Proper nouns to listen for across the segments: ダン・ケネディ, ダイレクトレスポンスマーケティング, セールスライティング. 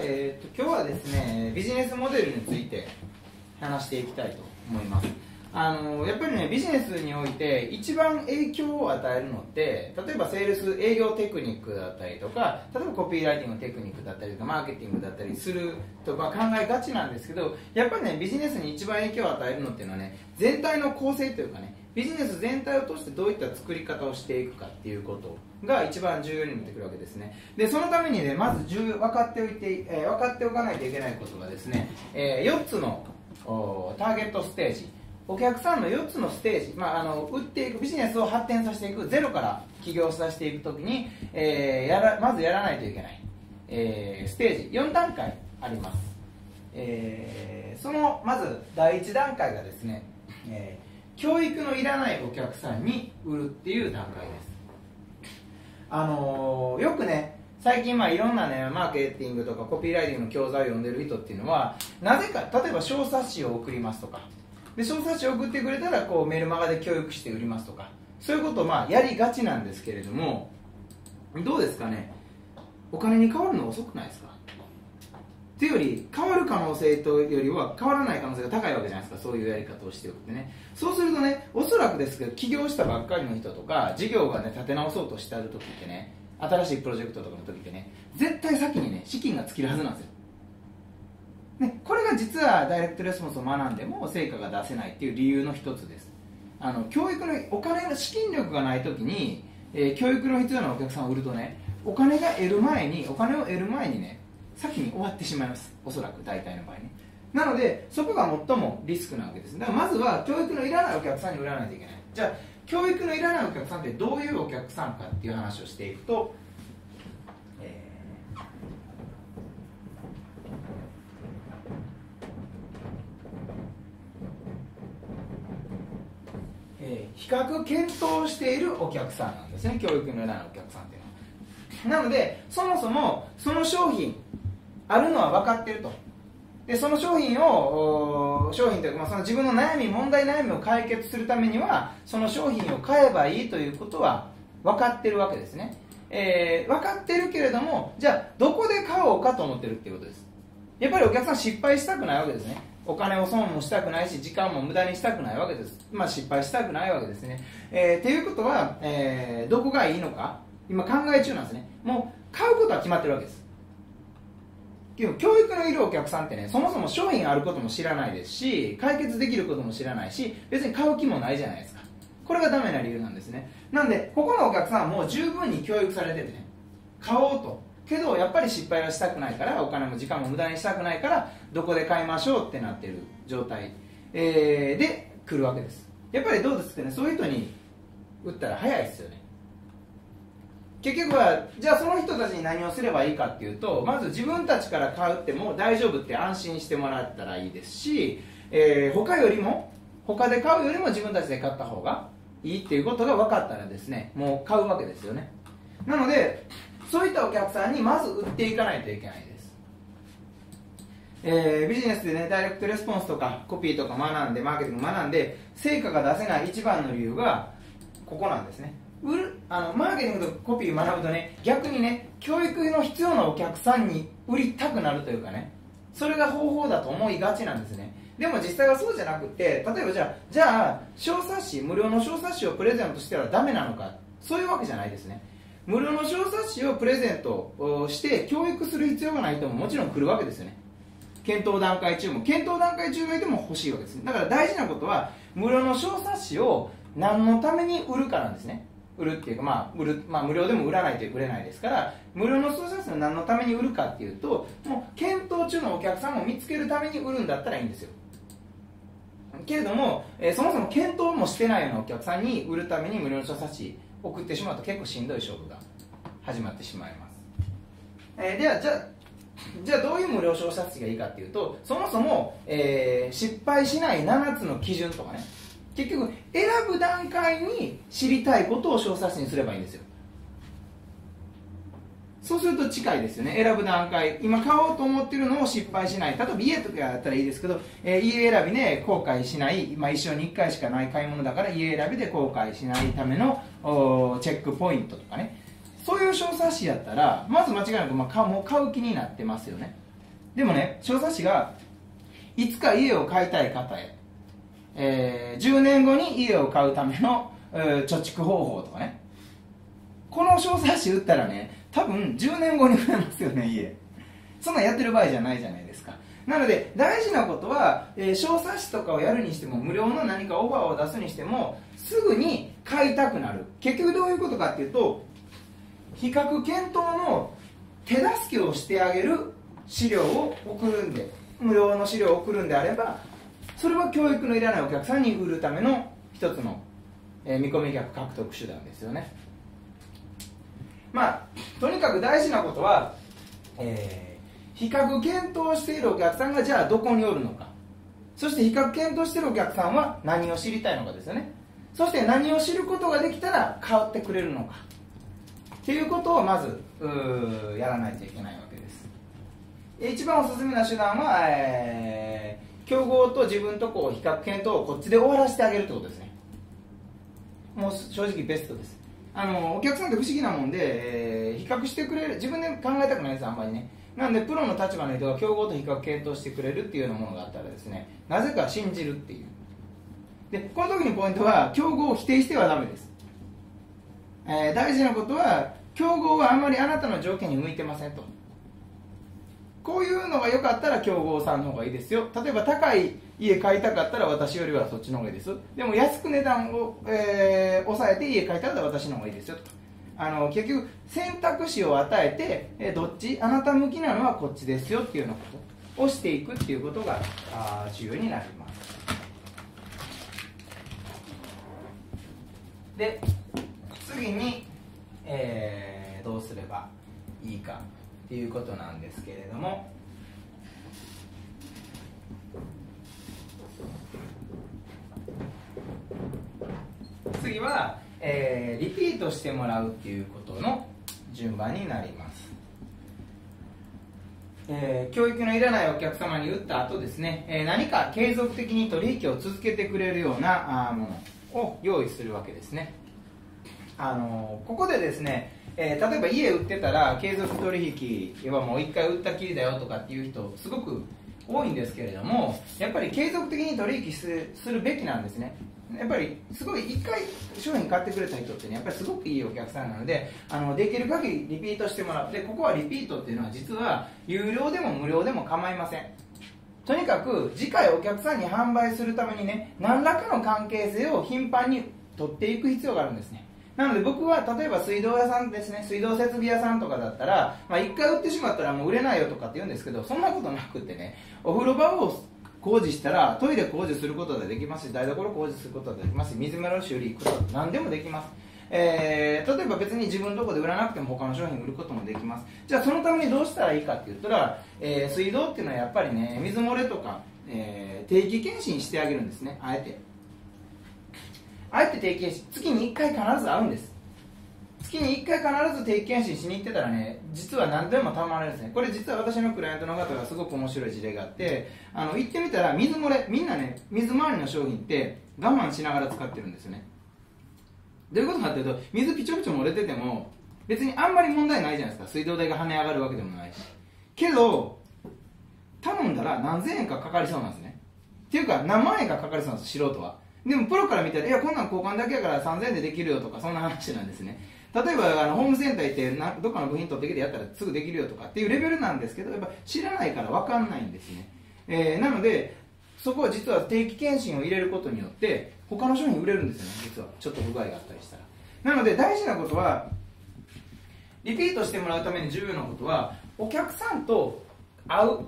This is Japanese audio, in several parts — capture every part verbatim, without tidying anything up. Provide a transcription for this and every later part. えー、と今日はですね、ビジネスモデルについて話していきたいと思います。あのやっぱりね、ビジネスにおいて一番影響を与えるのって、例えばセールス営業テクニックだったりとか、例えばコピーライティングテクニックだったりとか、マーケティングだったりするとか考えがちなんですけど、やっぱりね、ビジネスに一番影響を与えるのっていうのはね、全体の構成というかね、ビジネス全体を通してどういった作り方をしていくかっていうことが一番重要になってくるわけですね。で、そのためにね、まず重分かっておいて、えー、分かっておかないといけないことがですね、えー、よっつのターゲットステージ、お客さんのよっつのステージ、まあ、あの売っていくビジネスを発展させていく、ゼロから起業させていくときに、えー、やらまずやらないといけない、えー、ステージよん段階あります。えー、そのまずだいいち段階がですね、えー教育のいらないお客さんに売るっていう段階です。あのー、よくね、最近まあいろんなね、マーケティングとかコピーライティングの教材を読んでる人っていうのは、なぜか、例えば小冊子を送りますとか、で小冊子を送ってくれたらこうメルマガで教育して売りますとか、そういうことをまあやりがちなんですけれども、どうですかね、お金に変わるの遅くないですか？というより、変わる可能性というよりは変わらない可能性が高いわけじゃないですか、そういうやり方をしておくってね。そうするとね、おそらくですけど、起業したばっかりの人とか、事業がね、立て直そうとしてあるときってね、新しいプロジェクトとかのときってね、絶対先にね、資金が尽きるはずなんですよ。ね、これが実はダイレクトレスポンスを学んでも成果が出せないっていう理由の一つです。あの、教育の、お金の資金力がないときに、えー、教育の必要なお客さんを売るとね、お金が得る前に、お金を得る前にね、先に終わってしまいます、おそらく大体の場合ね。なのでそこが最もリスクなわけです。だからまずは教育のいらないお客さんに売らないといけない。じゃあ教育のいらないお客さんってどういうお客さんかっていう話をしていくと、えーえー、比較検討しているお客さんなんですね、教育のいらないお客さんっていうのは。なので、そもそもその商品あるのは分かってると。で、その商品を、商品というか、まあ、その自分の悩み、問題悩みを解決するためには、その商品を買えばいいということは分かってるわけですね。えー、分かってるけれども、じゃあどこで買おうかと思ってるっていうことです。やっぱりお客さん失敗したくないわけですね。お金を損もしたくないし、時間も無駄にしたくないわけです。まあ失敗したくないわけですね。えー、ということは、えー、どこがいいのか、今考え中なんですね。もう買うことは決まってるわけです。でも教育のいるお客さんってね、そもそも商品あることも知らないですし、解決できることも知らないし、別に買う気もないじゃないですか。これがダメな理由なんですね。なんでここのお客さんはもう十分に教育されててね、買おうと、けどやっぱり失敗はしたくないから、お金も時間も無駄にしたくないから、どこで買いましょうってなってる状態、えー、で来るわけです。やっぱりどうですかね、そういう人に売ったら早いですよね。結局は、じゃあその人たちに何をすればいいかっていうと、まず自分たちから買うってもう大丈夫って安心してもらったらいいですし、えー、他よりも、他で買うよりも自分たちで買った方がいいっていうことが分かったらですね、もう買うわけですよね。なので、そういったお客さんにまず売っていかないといけないです。えー、ビジネスでね、ダイレクトレスポンスとかコピーとか学んで、マーケティング学んで、成果が出せない一番の理由が、ここなんですね。売るあのマーケティングとコピー学ぶとね、逆にね、教育の必要なお客さんに売りたくなるというかね、それが方法だと思いがちなんですね。でも実際はそうじゃなくて、例えばじゃあ、じゃあ小冊子、無料の小冊子をプレゼントしてはダメなのか、そういうわけじゃないですね。無料の小冊子をプレゼントして教育する必要がない人ももちろん来るわけですよね。検討段階中も、検討段階中がいても欲しいわけですね。だから大事なことは、無料の小冊子を何のために売るかなんですね。売るっていうか、まあ売るまあ、無料でも売らないと売れないですから、無料の小冊子を何のために売るかっていうと、もう検討中のお客さんを見つけるために売るんだったらいいんですよ。けれども、えー、そもそも検討もしてないようなお客さんに売るために無料の小冊子送ってしまうと、結構しんどい勝負が始まってしまいます。えー、ではじゃあじゃあどういう無料小冊子がいいかっていうと、そもそも、えー、失敗しないななつの基準とかね、結局、選ぶ段階に知りたいことを小冊子にすればいいんですよ。そうすると近いですよね、選ぶ段階、今買おうと思ってるのを失敗しない、例えば家とかだったらいいですけど、えー、家選びで後悔しない、まあ、一生にいっかいしかない買い物だから、家選びで後悔しないためのチェックポイントとかね、そういう小冊子やったらまず間違いなく、まあ、かもう買う気になってますよね。でもね、小冊子がいつか家を買いたい方へ、えー、じゅうねんごに家を買うための、えー、貯蓄方法とかね、この小冊子売ったらね、多分じゅうねんごに増えますよね、家。そんなんやってる場合じゃないじゃないですか。なので大事なことは、えー、小冊子とかをやるにしても、無料の何かオファーを出すにしても、すぐに買いたくなる。結局どういうことかっていうと、比較検討の手助けをしてあげる資料を送るんで、無料の資料を送るんであれば、それは教育のいらないお客さんに売るための一つの、えー、見込み客獲得手段ですよね。まあとにかく大事なことは、えー、比較検討しているお客さんがじゃあどこにおるのか、そして比較検討しているお客さんは何を知りたいのかですよね。そして何を知ることができたら変わってくれるのかっていうことをまずやらないといけないわけです。一番おすすめな手段は、えー、競合と自分とこう比較検討をこっちで終わらせてあげるってことですね。もう正直ベストです。あのお客さんって不思議なもんで、えー、比較してくれる、自分で考えたくないですあんまりね。なんでプロの立場の人が競合と比較検討してくれるっていうようなものがあったらですね、なぜか信じるっていう。でこの時にポイントは、競合を否定してはダメです。えー、大事なことは、競合はあんまりあなたの条件に向いてませんと。こういうのが良かったら競合さんの方がいいですよ。例えば高い家買いたかったら私よりはそっちの方がいいです。でも安く値段を、えー、抑えて家買いたかったら私の方がいいですよと。あの結局選択肢を与えて、えー、どっち、あなた向きなのはこっちですよっていうようなことをしていくっていうことがあ重要になります。で次に、えー、どうすればいいかということなんですけれども、次は、えー、リピートしてもらうっていうことの順番になります。えー、教育のいらないお客様に売った後ですね、えー、何か継続的に取引を続けてくれるようなあものを用意するわけですね。あのここでですね、えー、例えば家売ってたら継続取引はもういっかい売ったきりだよとかっていう人すごく多いんですけれども、やっぱり継続的に取引するべきなんですね。やっぱりすごいいっかい商品買ってくれた人ってね、やっぱりすごくいいお客さんなので、あのできる限りリピートしてもらって、ここはリピートっていうのは実は有料でも無料でも構いません。とにかく次回お客さんに販売するためにね、何らかの関係性を頻繁に取っていく必要があるんですね。なので僕は例えば水道屋さんですね、水道設備屋さんとかだったら、まあ、いっかい売ってしまったらもう売れないよとかって言うんですけど、そんなことなくてね、お風呂場を工事したらトイレ工事することができますし、台所工事することができますし、水回りの修理行くことは何でもできます。えー、例えば別に自分のところで売らなくても他の商品売ることもできます。じゃあそのためにどうしたらいいかって言ったら、えー、水道っていうのはやっぱりね、水漏れとか、えー、定期検診してあげるんですね、あえて。あえて定期検診、月にいっかい必ず会うんです。月にいっかい必ず定期検診しに行ってたらね、実は何でもたまられるんですね。これ実は私のクライアントの方がすごく面白い事例があって、あの行ってみたら水漏れ、みんなね水回りの商品って我慢しながら使ってるんですよね。どういうことかっていうと、水ピチョピチョ漏れてても別にあんまり問題ないじゃないですか。水道代が跳ね上がるわけでもないし、けど頼んだら何千円かかかりそうなんですね。っていうか何万円かかかりそうなんです、素人は。でもプロから見たら、いやこんなん交換だけやからさんぜんえんでできるよとか、そんな話なんですね。例えばあのホームセンター行ってなどっかの部品取ってきてやったらすぐできるよとかっていうレベルなんですけど、やっぱ知らないから分かんないんですね。えー、なのでそこは実は定期検診を入れることによって他の商品売れるんですよね、実はちょっと不具合があったりしたら。なので大事なことは、リピートしてもらうために重要なことは、お客さんと会う、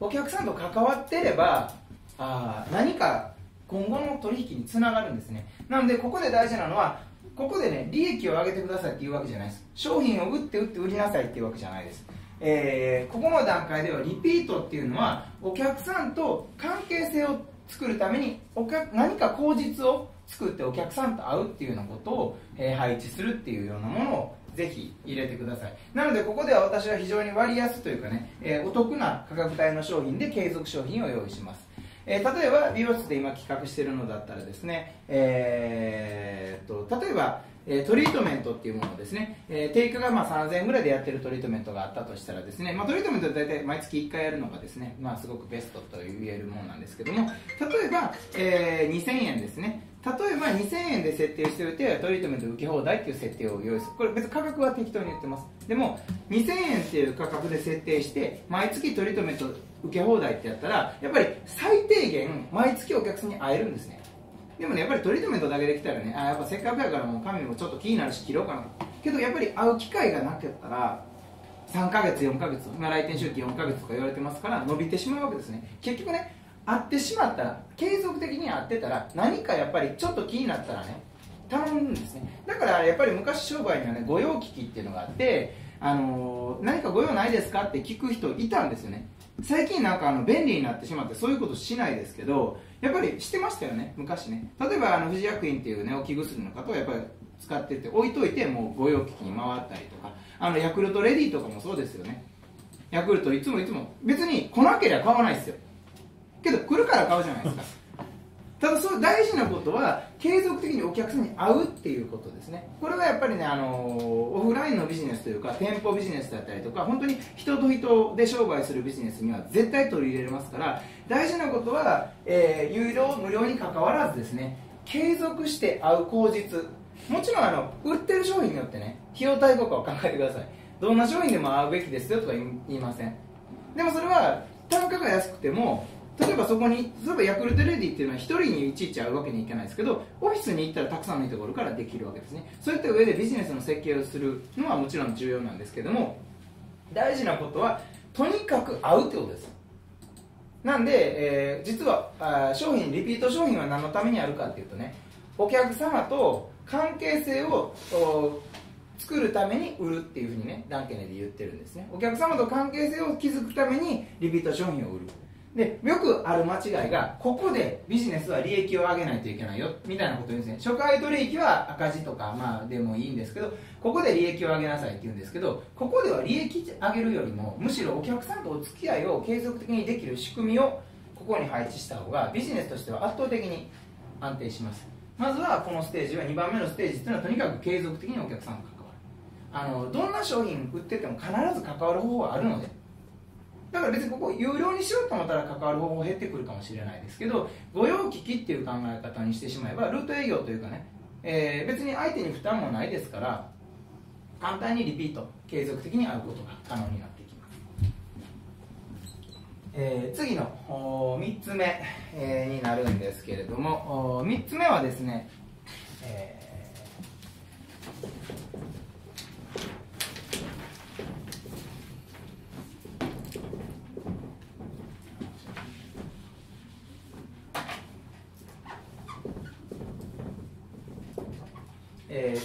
お客さんと関わってればあ何か今後の取引につながるんですね。なのでここで大事なのは、ここでね利益を上げてくださいっていうわけじゃないです。商品を売って売って売りなさいっていうわけじゃないです。えー、ここの段階ではリピートっていうのは、お客さんと関係性を作るためにおか何か口実を作ってお客さんと会うっていうようなことを、えー、配置するっていうようなものをぜひ入れてください。なのでここでは私は非常に割安というかね、えー、お得な価格帯の商品で継続商品を用意します。えー、例えば美容室で今企画しているのだったらですね、えー、っと例えばトリートメントっていうものですね、定価がまあさんぜんえんぐらいでやってるトリートメントがあったとしたらですね、まあ、トリートメントは大体毎月いっかいやるのがですね、まあ、すごくベストと言えるものなんですけども、例えば、えー、にせんえんですね。例えばにせんえんで設定しておいてトリートメント受け放題っていう設定を用意する。これ別に価格は適当に言ってます。でもにせんえんっていう価格で設定して毎月トリートメント受け放題ってやったら、やっぱり最低限毎月お客さんに会えるんですね。でもね、やっぱりトリートメントだけできたらね、あやっぱせっかくやからもう髪もちょっと気になるし切ろうかなけど、やっぱり会う機会がなかったらさんかげつよんかげつ、今来店周期よんかげつとか言われてますから伸びてしまうわけですね。結局ね、会ってしまったら、継続的に会ってたら何かやっぱりちょっと気になったらね頼むんですね。だからやっぱり昔商売にはね、御用聞きっていうのがあって、あのー、何か御用ないですかって聞く人いたんですよね。最近なんかあの便利になってしまってそういうことしないですけど、やっぱりしてましたよね、昔ね。例えばあの富士薬品っていうね、置き薬の方をやっぱり使ってて置いといてもう御用聞きに回ったりとか、あのヤクルトレディとかもそうですよね。ヤクルトいつもいつも別に来なければ買わないですよ。けど来るから買うじゃないですか。ただそう、大事なことは継続的にお客さんに会うっていうことですね。これはやっぱりね、あのオフラインのビジネスというか店舗ビジネスだったりとか、本当に人と人で商売するビジネスには絶対取り入れれますから、大事なことは、えー、有料無料に関わらずですね、継続して会う口実。もちろんあの売ってる商品によってね、費用対効果を考えてください。どんな商品でも会うべきですよとか言いません。でもそれは単価が安くても、例えばそこに、例えばヤクルトレディっていうのは一人にいちいち会うわけにはいかないですけど、オフィスに行ったらたくさんの人がおるからできるわけですね。そういった上でビジネスの設計をするのはもちろん重要なんですけども、大事なことはとにかく会うってことです。なんで、えー、実はあ商品リピート商品は何のためにあるかっていうとね、お客様と関係性を作るために売るっていうふうにね、ダンケネで言ってるんですね。お客様と関係性を築くためにリピート商品を売る。でよくある間違いが、ここでビジネスは利益を上げないといけないよみたいなことを言うんですね。初回取引は赤字とか、まあ、でもいいんですけど、ここで利益を上げなさいって言うんですけど、ここでは利益上げるよりもむしろお客さんとお付き合いを継続的にできる仕組みをここに配置した方がビジネスとしては圧倒的に安定します。まずはこのステージは、にばんめのステージっていうのはとにかく継続的にお客さんと関わる。あのどんな商品売ってても必ず関わる方法はあるので、だから別にここ有料にしようと思ったら関わる方法減ってくるかもしれないですけど、御用聞きっていう考え方にしてしまえばルート営業というかね、えー、別に相手に負担もないですから簡単にリピート継続的に会うことが可能になってきます。えー、次のみっつめ、えー、になるんですけれども、みっつめはですね、えー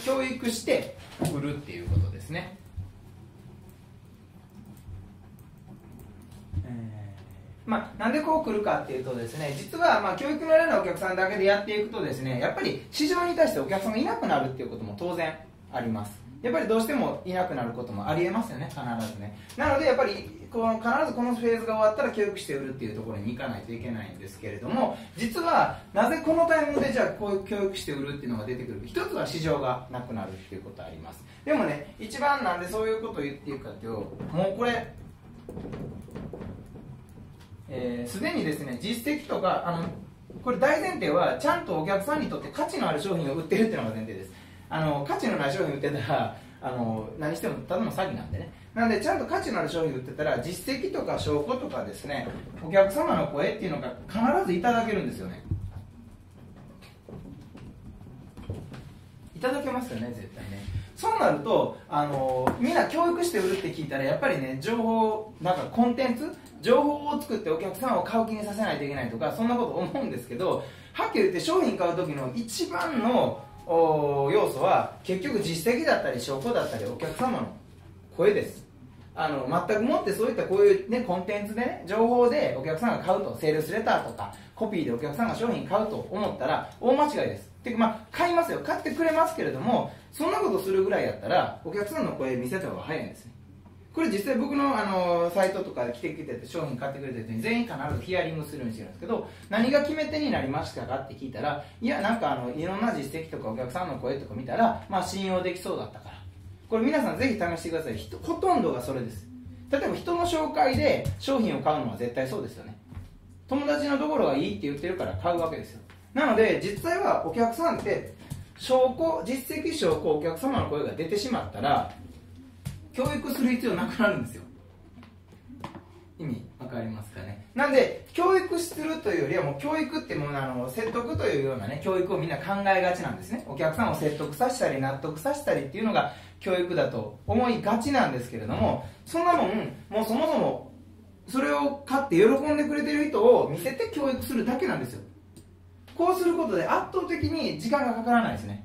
教育して売るっていうことですね。まあ、なんでこう来るかっていうとですね、実はまあ教育のようなお客さんだけでやっていくとですね、やっぱり市場に対してお客さんがいなくなるっていうことも当然あります。やっぱりどうしてもいなくなることもありえますよね、必ずね。なのでやっぱりこの必ずこのフェーズが終わったら教育して売るっていうところに行かないといけないんですけれども、実はなぜこのタイミングでじゃあこういう教育して売るっていうのが出てくる。一つは市場がなくなるっていうことはあります。でもね、一番なんでそういうことを言っていくかっていうと、もうこれえー、すでにですね、実績とかあのこれ大前提はちゃんとお客さんにとって価値のある商品を売ってるっていうのが前提です。あの価値のない商品売ってたらあの何してもただの詐欺なんでね。なのでちゃんと価値のある商品売ってたら実績とか証拠とかですね、お客様の声っていうのが必ずいただけるんですよね。いただけますよね、絶対ね。そうなるとあのみんな教育して売るって聞いたらやっぱりね、情報なんかコンテンツ情報を作ってお客さんを買う気にさせないといけないとか、そんなこと思うんですけど、はっきり言って商品買う時の一番のお要素は結局実績だったり証拠だったりお客様の声です。あの全くもってそういったこういう、ね、コンテンツで、ね、情報でお客さんが買うと、セールスレターとかコピーでお客さんが商品買うと思ったら大間違いです。てかまあ買いますよ、買ってくれますけれども、そんなことするぐらいやったらお客さんの声見せた方が早いんですね。これ実際僕の、あのサイトとか来てきてて商品買ってくれた人に全員必ずヒアリングするようにしてるんですけど、何が決め手になりましたかって聞いたら、いやなんかあのいろんな実績とかお客さんの声とか見たら、まあ、信用できそうだったから。これ皆さんぜひ試してください。ほとんどがそれです。例えば人の紹介で商品を買うのは絶対そうですよね。友達のところがいいって言ってるから買うわけですよ。なので実際はお客さんって証拠、実績証拠、お客様の声が出てしまったら教育する必要なくなるんですよ。意味わかりますかね。なんで教育するというよりはもう教育ってもうあの説得というようなね、教育をみんな考えがちなんですね。お客さんを説得させたり納得させたりっていうのが教育だと思いがちなんですけれども、そんなもんもうそもそもそれを買って喜んでくれてる人を見せて教育するだけなんですよ。こうすることで圧倒的に時間がかからないですね。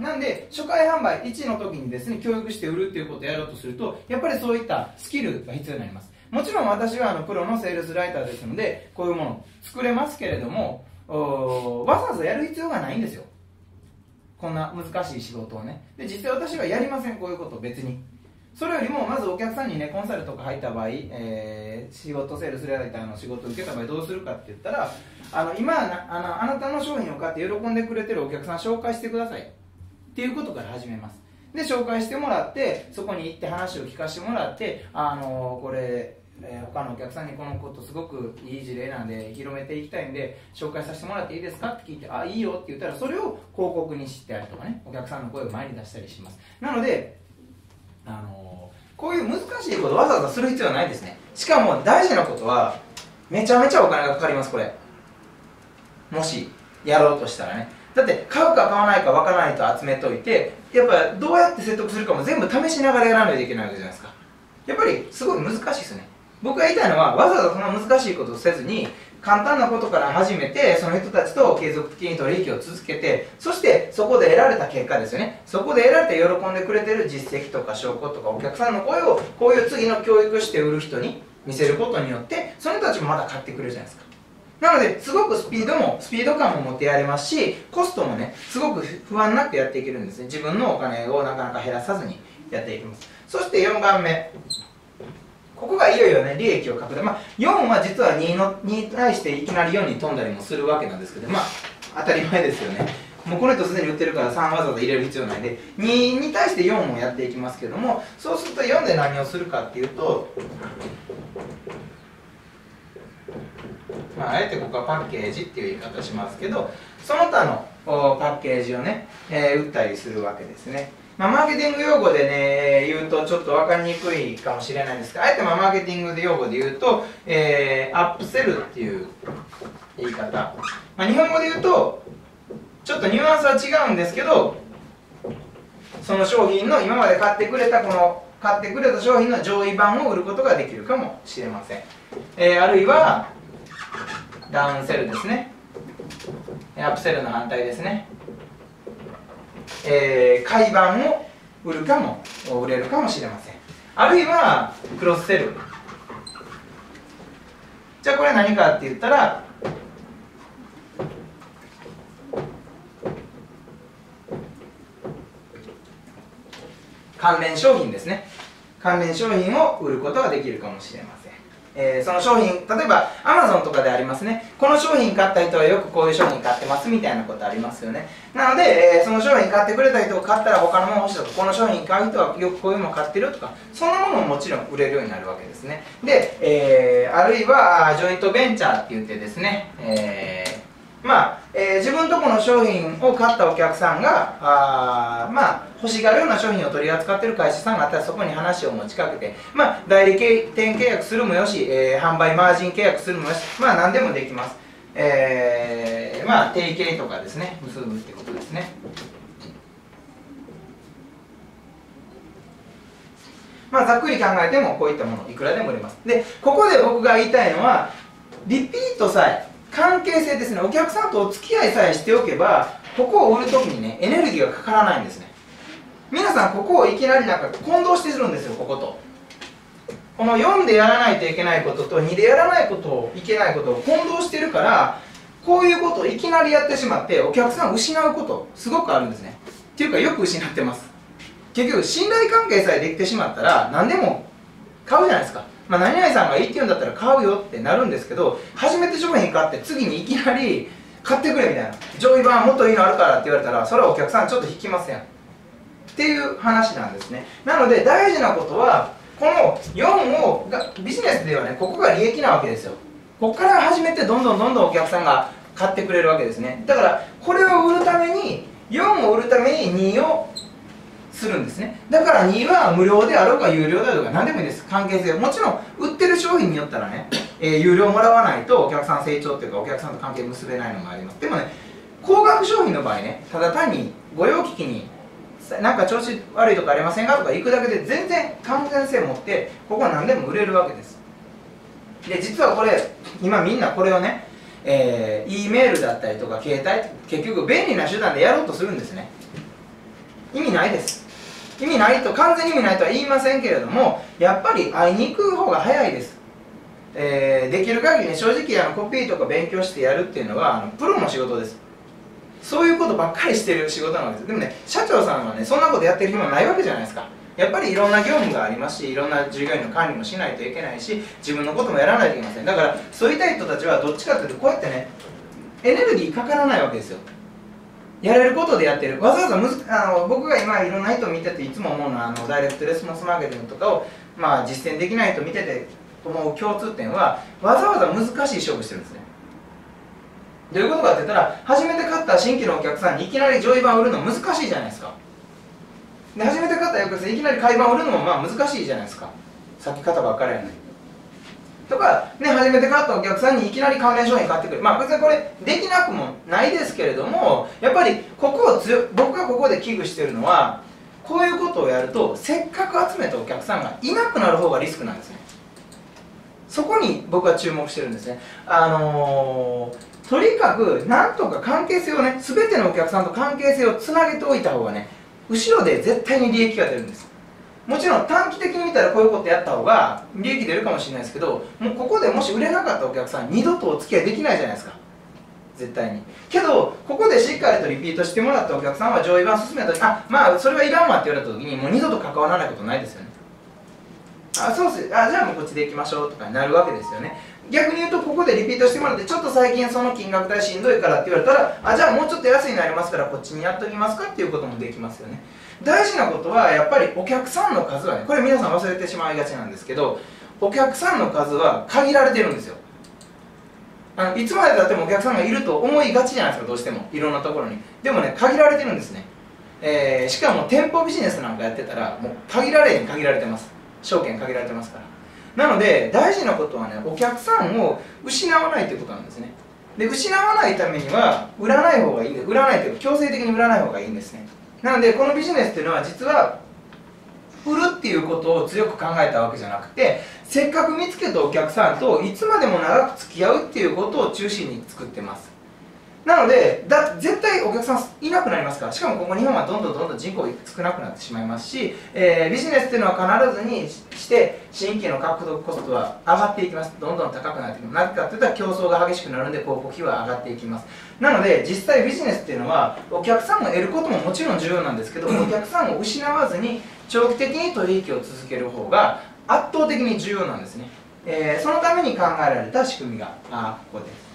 なんで初回販売いちの時にですね、教育して売るっていうことをやろうとすると、やっぱりそういったスキルが必要になります。もちろん私はあのプロのセールスライターですのでこういうものを作れますけれども、わざわざやる必要がないんですよ、こんな難しい仕事をね。で実際私はやりません、こういうこと別に。それよりもまずお客さんにね、コンサルとか入った場合、えー、仕事セールスライターの仕事を受けた場合どうするかって言ったら、あの今なあのあなたの商品を買って喜んでくれてるお客さん紹介してくださいっていうことから始めます。で紹介してもらって、そこに行って話を聞かせてもらって、あのこれ、えー、他のお客さんにこのことすごくいい事例なんで広めていきたいんで紹介させてもらっていいですかって聞いて、あ、いいよって言ったらそれを広告にしてあるとかね、お客さんの声を前に出したりします。なのであのこういう難しいことわざわざする必要はないですね。しかも大事なことはめちゃめちゃお金がかかります。これもしやろうとしたらね、だって買うか買わないか分からないと集めといて、やっぱどうやって説得するかも全部試しながらやらないといけないわけじゃないですか。やっぱりすごい難しいですね。僕が言いたいのはわざわざそんな難しいことをせずに簡単なことから始めて、その人たちと継続的に取引を続けて、そしてそこで得られた結果ですよね。そこで得られて喜んでくれてる実績とか証拠とかお客さんの声をこういう次の教育して売る人に見せることによって、その人たちもまだ買ってくれるじゃないですか。なのですごくスピードもスピード感も持ってやれますし、コストもねすごく不安なくやっていけるんですね。自分のお金をなかなか減らさずにやっていきます。そしてよんばんめ、ここがいよいよね、利益を拡大。まあ、よんは実は 2, の2に対していきなりよんに飛んだりもするわけなんですけど、まあ当たり前ですよね。もうこの人すでに売ってるからさんわざわざ入れる必要ないで、にに対してよんもやっていきますけども、そうするとよんで何をするかっていうと、まあ、あえてここはパッケージっていう言い方しますけど、その他のパッケージをね、えー、売ったりするわけですね。まあ、マーケティング用語でね、言うとちょっと分かりにくいかもしれないんですけど、あえてまあマーケティングで用語で言うと、えー、アップセルっていう言い方。まあ、日本語で言うと、ちょっとニュアンスは違うんですけど、その商品の今まで買ってくれたこの買ってくれた商品の上位版を売ることができるかもしれません。えー、あるいは、ダウンセルですね。アップセルの反対ですね。えー、買い版を売るかも売れるかもしれません。あるいはクロスセル。じゃあこれ何かって言ったら、関連商品ですね。関連商品を売ることができるかもしれません。えー、その商品、例えば アマゾン とかでありますね、この商品買った人はよくこういう商品買ってますみたいなことありますよね。なので、えー、その商品買ってくれた人を買ったら他のもの欲しいとか、この商品買う人はよくこういうもの買ってるとか、そのものももちろん売れるようになるわけですね。で、えー、あるいはジョイントベンチャーって言ってですね、えー、まあ、えー、自分とこの商品を買ったお客さんがあまあ欲しがるような商品を取り扱っている会社さんがあったら、そこに話を持ちかけて、まあ、代理店契約するもよし、えー、販売マージン契約するもよし、まあ何でもできます。えー、まあ提携とかですね、結ぶってことですね。まあざっくり考えてもこういったものいくらでも売れます。でここで僕が言いたいのは、リピートさえ関係性ですね、お客さんとお付き合いさえしておけば、ここを売るときにねエネルギーがかからないんですね。皆さんここをいきなりなんか混同してするんですよ、ここと。このよんでやらないといけないこととにでやらないことをいけないことを混同してるから、こういうことをいきなりやってしまってお客さんを失うことすごくあるんですね。っていうかよく失ってます。結局信頼関係さえできてしまったら何でも買うじゃないですか。まあ、何々さんがいいって言うんだったら買うよってなるんですけど、初めて商品買って次にいきなり買ってくれみたいな、上位版もっといいのあるからって言われたら、それはお客さんちょっと引きませんっていう話なんですね。なので大事なことはこのよんを、ビジネスではね、ここが利益なわけですよ。ここから始めてどんどんどんどんお客さんが買ってくれるわけですね。だからこれを売るためによんを売るためににをするんですね。だからには無料であろうが有料であろうが何でもいいです。関係性、もちろん売ってる商品によったらね、えー、有料もらわないとお客さん成長っていうかお客さんと関係結べないのもあります。でもね、高額商品の場合ね、ただ単に御用聞きになんか調子悪いとかありませんかとか行くだけで全然完全性持ってここは何でも売れるわけです。で、実はこれ今みんなこれをね、えー、E メールだったりとか携帯、結局便利な手段でやろうとするんですね。意味ないです。意味ないと、完全に意味ないとは言いませんけれども、やっぱり会いに行く方が早いです。えー、できる限りね、正直あのコピーとか勉強してやるっていうのはあのプロの仕事です。そういうことばっかりしてる仕事なわけです。でもね、社長さんはねそんなことやってる暇ないわけじゃないですか。やっぱりいろんな業務がありますし、いろんな従業員の管理もしないといけないし、自分のこともやらないといけません。だからそういった人たちはどっちかというとこうやってね、エネルギーかからないわけですよ。やれることでやってる。わざわざむずあの僕が今いろんな人を見てていつも思うのは、あのダイレクトレスポンスマーケティングとかを、まあ、実践できない人見てて思う共通点は、わざわざ難しい勝負してるんですね。どういうことかって言ったら、初めて買った新規のお客さんにいきなり上位版売るの難しいじゃないですか。で、初めて買ったお客さんにいきなり買い版売るのもまあ難しいじゃないですか。さっき買ったばっかりやねんとか、ね、初めて買ったお客さんにいきなり関連商品買ってくる。まあ別にこれできなくもないですけれども、やっぱりここを強僕がここで危惧しているのは、こういうことをやるとせっかく集めたお客さんがいなくなる方がリスクなんですね。そこに僕は注目してるんですね。あのー、とにかくなんとか関係性をね、全てのお客さんと関係性をつなげておいた方がね、後ろで絶対に利益が出るんです。もちろん短期的に見たらこういうことやった方が利益出るかもしれないですけど、もうここでもし売れなかったお客さん二度とお付き合いできないじゃないですか、絶対に。けどここでしっかりとリピートしてもらったお客さんは上位版進めた時、あ、まあそれはいらんわって言われた時にもう二度と関わらないことないですよね。あ、そうっす、あ、じゃあもうこっちで行きましょうとかになるわけですよね。逆に言うと、ここでリピートしてもらって、ちょっと最近その金額帯しんどいからって言われたら、あ、じゃあもうちょっと安いになりますからこっちにやっときますかっていうこともできますよね。大事なことはやっぱりお客さんの数はね、これ皆さん忘れてしまいがちなんですけど、お客さんの数は限られてるんですよ。あのいつまでたってもお客さんがいると思いがちじゃないですか、どうしてもいろんなところに。でもね、限られてるんですね。えー、しかも店舗ビジネスなんかやってたらもう限られに限られてます。証券限られてますから。なので大事なことはね、お客さんを失わないということなんですね。で、失わないためには売らない方がいいんで、売らないというか強制的に売らない方がいいんですね。なのでこのビジネスというのは実は売るっていうことを強く考えたわけじゃなくて、せっかく見つけたお客さんといつまでも長く付き合うっていうことを中心に作ってます。なのでだ絶対お客さんいなくなりますから。しかもここ日本はどんどんどんどん人口少なくなってしまいますし、えー、ビジネスっていうのは必ずにして新規の獲得コストは上がっていきます。どんどん高くなっていきます。なぜかというと競争が激しくなるので広告費は上がっていきます。なので実際ビジネスっていうのはお客さんを得ることももちろん重要なんですけど、お客さんを失わずに長期的に取引を続ける方が圧倒的に重要なんですね。えー、そのために考えられた仕組みがあここです。